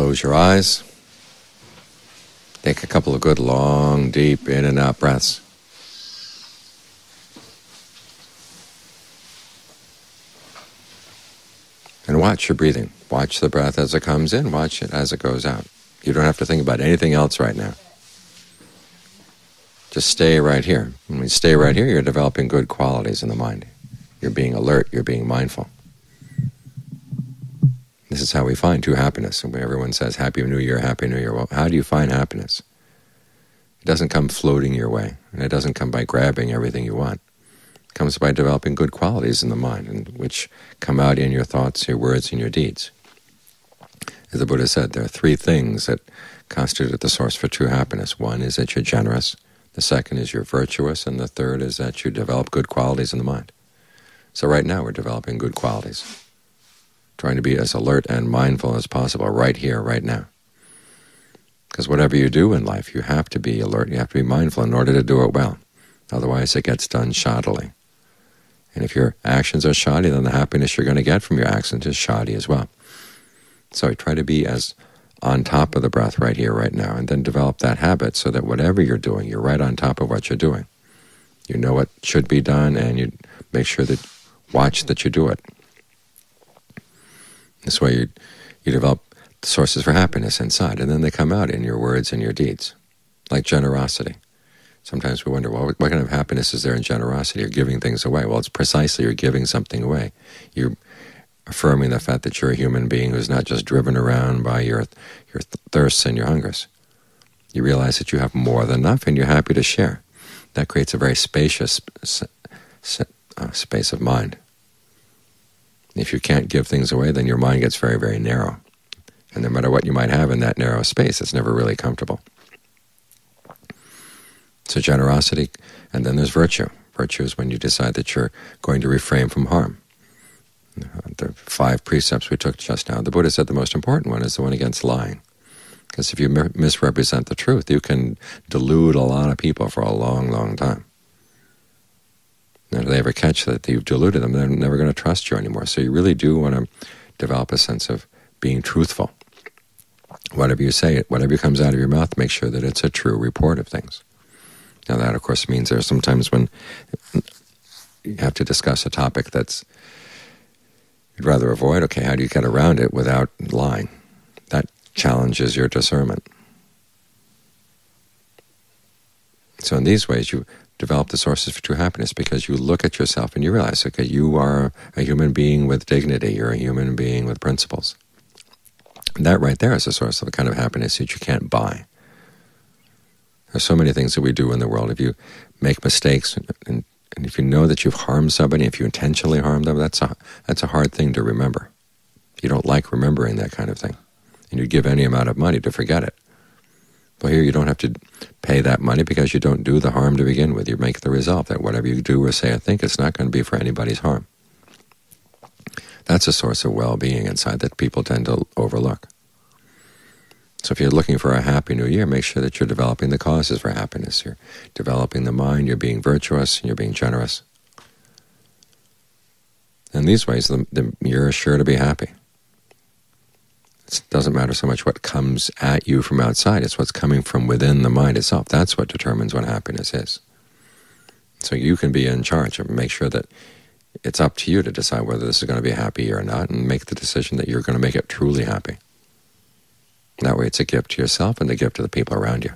Close your eyes. Take a couple of good, long, deep in and out breaths. And watch your breathing. Watch the breath as it comes in, watch it as it goes out. You don't have to think about anything else right now. Just stay right here. When you stay right here, you're developing good qualities in the mind. You're being alert, you're being mindful. This is how we find true happiness. And when everyone says, Happy New Year, Happy New Year, well, how do you find happiness? It doesn't come floating your way, and it doesn't come by grabbing everything you want. It comes by developing good qualities in the mind, and which come out in your thoughts, your words, and your deeds. As the Buddha said, there are three things that constitute the source for true happiness. One is that you're generous, the second is you're virtuous, and the third is that you develop good qualities in the mind. So right now we're developing good qualities, trying to be as alert and mindful as possible right here, right now. Because whatever you do in life, you have to be alert, you have to be mindful in order to do it well. Otherwise it gets done shoddily. And if your actions are shoddy, then the happiness you're going to get from your actions is shoddy as well. So try to be as on top of the breath right here, right now, and then develop that habit so that whatever you're doing, you're right on top of what you're doing. You know what should be done, and you make sure that watch that you do it. This way you develop sources for happiness inside, and then they come out in your words and your deeds, like generosity. Sometimes we wonder, well, what kind of happiness is there in generosity or giving things away? Well, it's precisely you're giving something away. You're affirming the fact that you're a human being who's not just driven around by your thirsts and your hungers. You realize that you have more than enough, and you're happy to share. That creates a very spacious space of mind. If you can't give things away, then your mind gets very, very narrow. And no matter what you might have in that narrow space, it's never really comfortable. So generosity, and then there's virtue. Virtue is when you decide that you're going to refrain from harm. The 5 precepts we took just now, the Buddha said the most important one is the one against lying. Because if you misrepresent the truth, you can delude a lot of people for a long, long time. Now, if they ever catch that you've deluded them, they're never going to trust you anymore. So you really do want to develop a sense of being truthful. Whatever you say, whatever comes out of your mouth, make sure that it's a true report of things. Now that, of course, means there are some times when you have to discuss a topic that's you'd rather avoid. Okay, how do you get around it without lying? That challenges your discernment. So in these ways, you develop the sources for true happiness because you look at yourself and you realize, okay, you are a human being with dignity, you're a human being with principles. And that right there is a source of the kind of happiness that you can't buy. There's so many things that we do in the world. If you make mistakes and if you know that you've harmed somebody, if you intentionally harm them, that's a hard thing to remember. You don't like remembering that kind of thing. And you give any amount of money to forget it. Well, here you don't have to pay that money because you don't do the harm to begin with. You make the resolve that whatever you do or say or think, it's not going to be for anybody's harm. That's a source of well-being inside that people tend to overlook. So if you're looking for a happy new year, make sure that you're developing the causes for happiness. You're developing the mind, you're being virtuous, and you're being generous. In these ways, you're sure to be happy. It doesn't matter so much what comes at you from outside, it's what's coming from within the mind itself. That's what determines what happiness is. So you can be in charge and make sure that it's up to you to decide whether this is going to be happy or not, and make the decision that you're going to make it truly happy. That way it's a gift to yourself and a gift to the people around you.